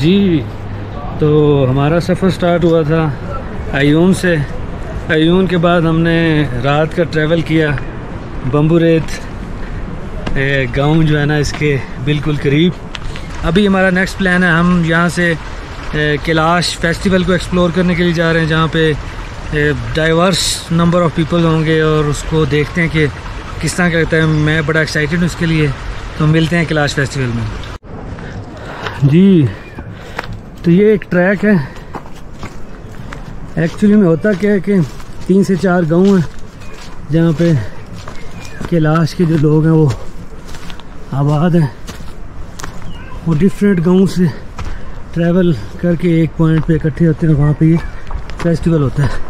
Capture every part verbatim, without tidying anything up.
जी, तो हमारा सफ़र स्टार्ट हुआ था अयून से। अयून के बाद हमने रात का ट्रैवल किया। बम्बूरेत गांव जो है ना, इसके बिल्कुल करीब। अभी हमारा नेक्स्ट प्लान है, हम यहाँ से कैलाश फेस्टिवल को एक्सप्लोर करने के लिए जा रहे हैं, जहाँ पे डाइवर्स नंबर ऑफ़ पीपल होंगे और उसको देखते हैं कि किस तरह का लगता है। मैं बड़ा एक्साइटेड हूँ इसके लिए। तो मिलते हैं कैलाश फेस्टिवल में। जी, तो ये एक ट्रैक है। एक्चुअली में होता क्या है कि तीन से चार गांव हैं जहाँ पे कैलाश के जो लोग हैं वो आबाद हैं। वो डिफरेंट गांव से ट्रैवल करके एक पॉइंट पे इकट्ठे होते हैं, वहाँ पे ये फेस्टिवल होता है।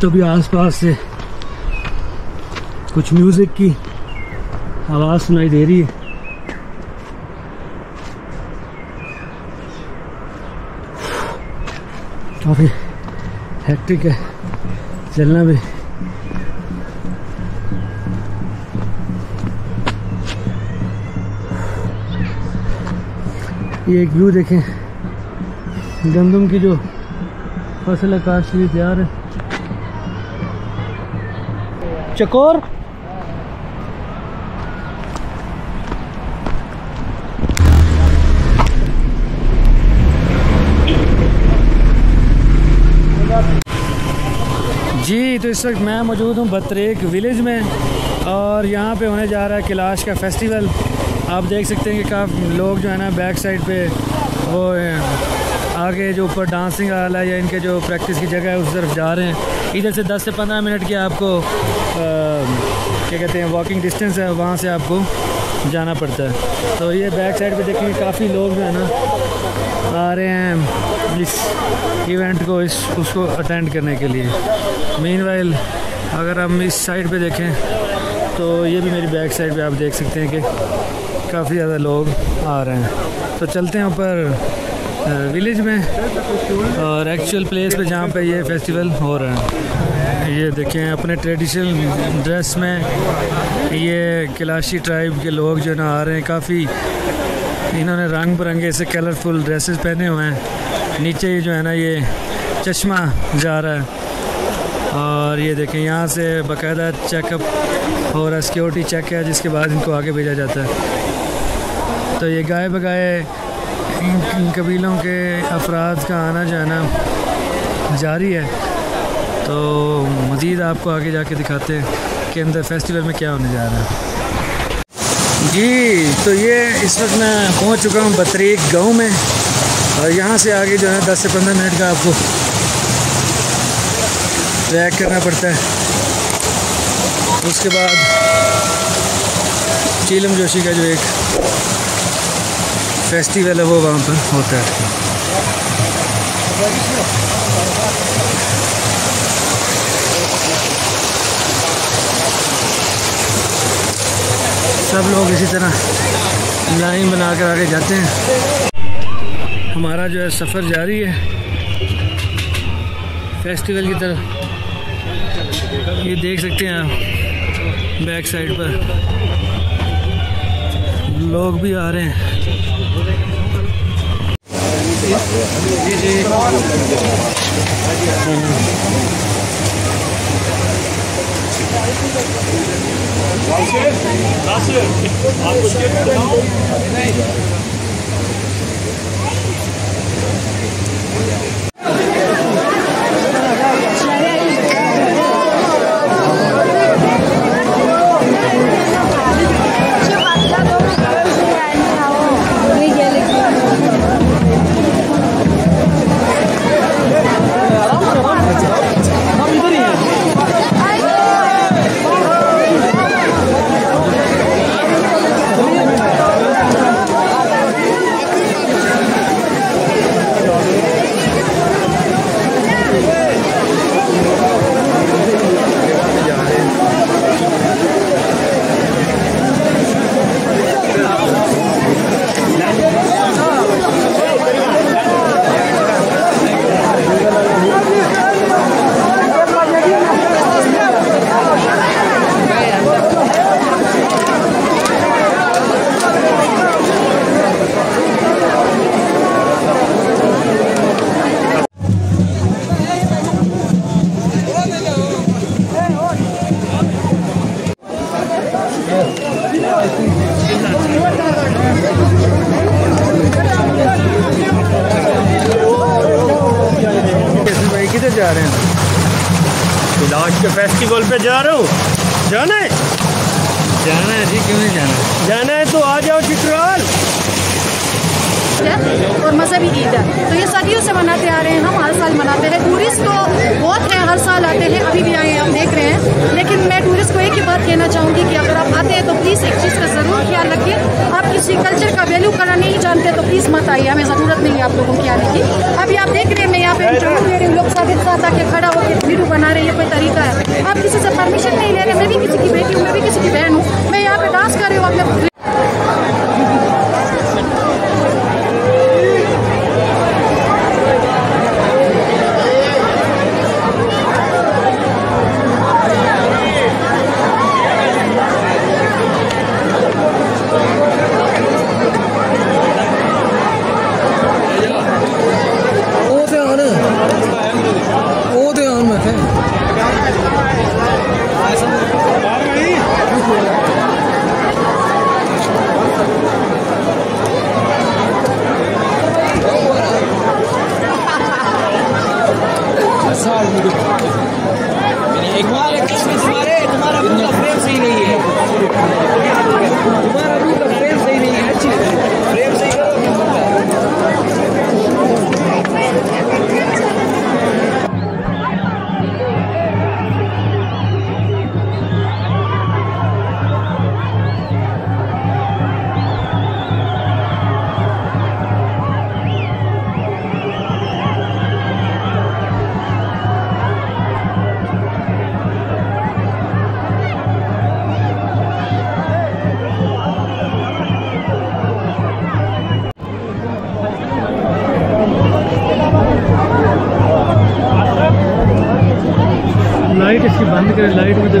तो भी आसपास से कुछ म्यूज़िक की आवाज़ सुनाई दे रही है। काफ़ी हेक्टिक है चलना भी। ये एक व्यू देखें, गंदम की जो फसल है काश्त हुई तैयार है। चकोर जी, तो इस वक्त मैं मौजूद हूँ बत्रेक विलेज में और यहाँ पे होने जा रहा है कैलाश का फेस्टिवल। आप देख सकते हैं कि काफ़ी लोग जो है ना बैक साइड पे, वो आगे जो ऊपर डांसिंग हॉल है या इनके जो प्रैक्टिस की जगह है उस तरफ जा रहे हैं। इधर से दस से पंद्रह मिनट की आपको आ, क्या कहते हैं वॉकिंग डिस्टेंस है, वहाँ से आपको जाना पड़ता है। तो ये बैक साइड पर देखेंगे काफ़ी लोग जो है ना आ रहे हैं इस इवेंट को, इस उसको अटेंड करने के लिए। मीनवाइल अगर हम इस साइड पे देखें तो ये भी मेरी बैक साइड पे आप देख सकते हैं कि काफ़ी ज़्यादा लोग आ रहे हैं। तो चलते हैं ऊपर विलेज में और एक्चुअल प्लेस पे जहाँ पे ये फेस्टिवल हो रहा है। ये देखें अपने ट्रेडिशनल ड्रेस में ये कैलाशी ट्राइब के लोग जो ना आ रहे हैं। काफ़ी इन्होंने रंग बिरंगे से कलरफुल ड्रेसेस पहने हुए हैं। नीचे जो है ना ये चश्मा जा रहा है और ये देखें यहाँ से बाकायदा चेकअप हो रहा है, सिक्योरिटी चेक है, जिसके बाद इनको आगे भेजा जाता है। तो ये गाय बगाए इन कबीलों के अफराद का आना जाना जारी है। तो मज़ीद आपको आगे जाके दिखाते हैं कि अंदर फेस्टिवल में क्या होने जा रहा है। जी, तो ये इस वक्त मैं पहुँच चुका हूँ बत्रेक गाँव में और यहाँ से आगे जो है दस से पंद्रह मिनट का आपको ट्रैक करना पड़ता है। उसके बाद चीलम जोशी का जो एक फेस्टिवल है वो वहाँ पर होता है। सब लोग इसी तरह लाइन बनाकर आगे जाते हैं। हमारा जो है सफ़र जारी है फेस्टिवल की तरफ। ये देख सकते हैं आप बैक साइड पर लोग भी आ रहे हैं। जा रहे हैं। कैलाश के फेस्टिवल पे जा रहा हूँ। जाना है? जाना है जी, क्यों नहीं जाना है? जाना है तो आ जाओ चित्राल। और मजहबी ईद है, तो ये सदियों से मनाते आ रहे हैं, हम हर साल मनाते रहे। टूरिस्ट तो बहुत हैं, हर साल आते हैं, अभी भी आए हैं, हम देख रहे हैं। लेकिन मैं टूरिस्ट को एक ही बात कहना चाहूँगी कि अगर आप आते हैं तो प्लीज़ एक चीज़ का ज़रूर ख्याल रखिए, आप किसी कल्चर का वैल्यू करना नहीं जानते तो प्लीज़ मत आइए, हमें ज़रूरत नहीं है आप लोगों की आने की। अभी आप देख रहे हैं, मैं यहाँ पे इंटरव्यू ले रही हूँ, लोग साथ साथ आके खड़ा होकर वीडियो बना रही है, कोई तरीका है? आप किसी से परमिशन नहीं ले रहे। मैं भी किसी की बेटी हूँ, मैं भी किसी की बहन हूँ, मैं यहाँ पर डांस कर रही हूँ अपने। लाइट इसकी बंद करें, लाइट मुझे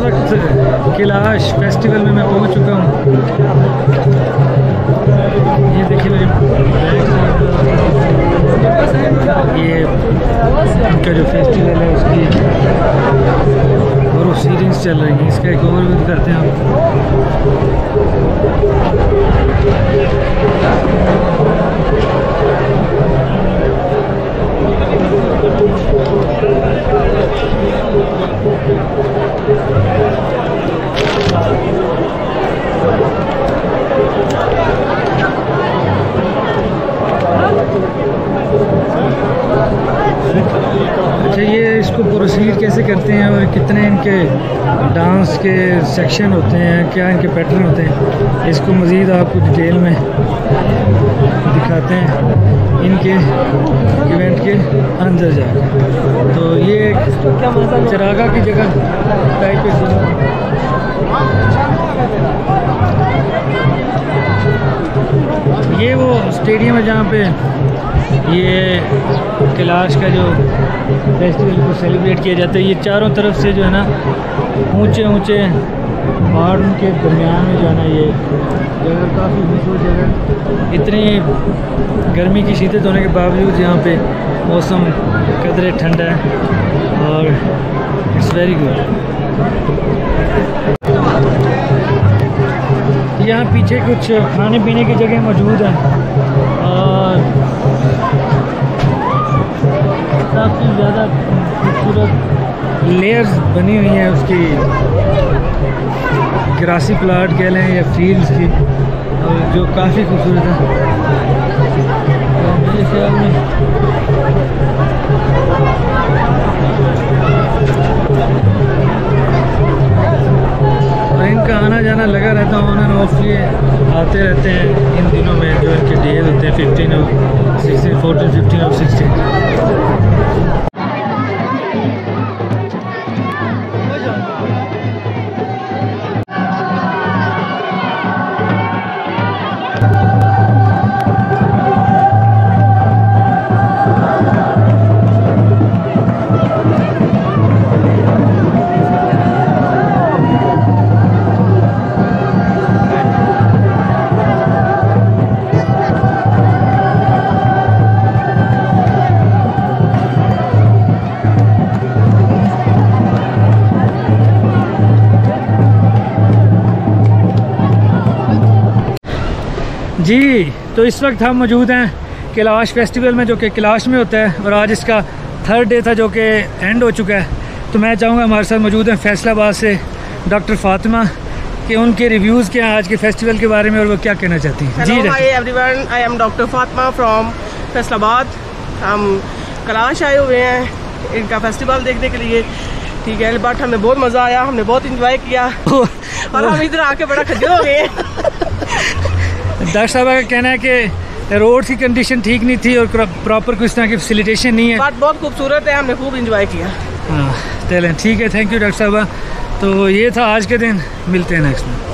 वक्त कैलाश फेस्टिवल में मैं पहुंच चुका हूं। ये देखिए मेरे ये उनका जो फेस्टिवल है उसकी और वो सीरीज चल रही है, इसका एक ओवरव्यू करते हैं आप। अच्छा, ये इसको प्रोसीड कैसे करते हैं और कितने इनके डांस के सेक्शन होते हैं, क्या इनके पैटर्न होते हैं, इसको मज़ीद आपको डिटेल में दिखाते हैं इनके इवेंट के अंदर जाकर। तो ये चरागा की जगह टाइप है, ये वो स्टेडियम है जहाँ पे ये कैलाश का जो फेस्टिवल को सेलिब्रेट किया जाता है। ये चारों तरफ से जो है ना ऊंचे ऊंचे पहाड़ के दरमियान में जो है ना ये जगह काफ़ी मशहूर जगह, इतनी गर्मी की शिद्दत होने के बावजूद यहाँ पे मौसम कदरे ठंडा है और इट्स वेरी गुड। यहाँ पीछे कुछ खाने पीने की जगह मौजूद है और काफ़ी ज़्यादा खूबसूरत लेयर्स बनी हुई हैं उसकी, ग्रासी प्लाट कह लें या फील्ड्स की, और जो काफ़ी खूबसूरत है मेरे ख्याल में। और इनका आना जाना लगा रहता है, ऑन एंड ऑफ ये आते रहते हैं इन दिनों में जो इनके डेज होते हैं फिफ्टीन और सिक्सटीन फोर्टीन फिफ्टीन और सिक्सटीन। जी तो इस वक्त हम मौजूद हैं कैलाश फेस्टिवल में जो कि कैलाश में होता है, और आज इसका थर्ड डे था जो कि एंड हो चुका है। तो मैं चाहूँगा हमारे साथ मौजूद हैं फैसलाबाद से डॉक्टर फातिमा कि उनके रिव्यूज़ क्या हैं आज के फेस्टिवल के बारे में और वो क्या कहना चाहती हैं। जी hi everyone, I am doctor Fatima from Faisalabad. हम कैलाश आए हुए हैं इनका फेस्टिवल देखने के लिए, ठीक है, बट हमें बहुत मज़ा आया, हमने बहुत इंजॉय किया और हम इधर आके बड़ा खजल हो गए। डॉक्टर साहब का कहना है कि रोड की कंडीशन ठीक नहीं थी और प्रॉपर कुछ तरह की फैसिलिटेशन नहीं है, बात बहुत खूबसूरत है, हमने खूब इंजॉय किया। हाँ चलें ठीक है, थैंक यू डॉक्टर साहब। तो ये था आज के दिन, मिलते हैं नेक्स्ट में।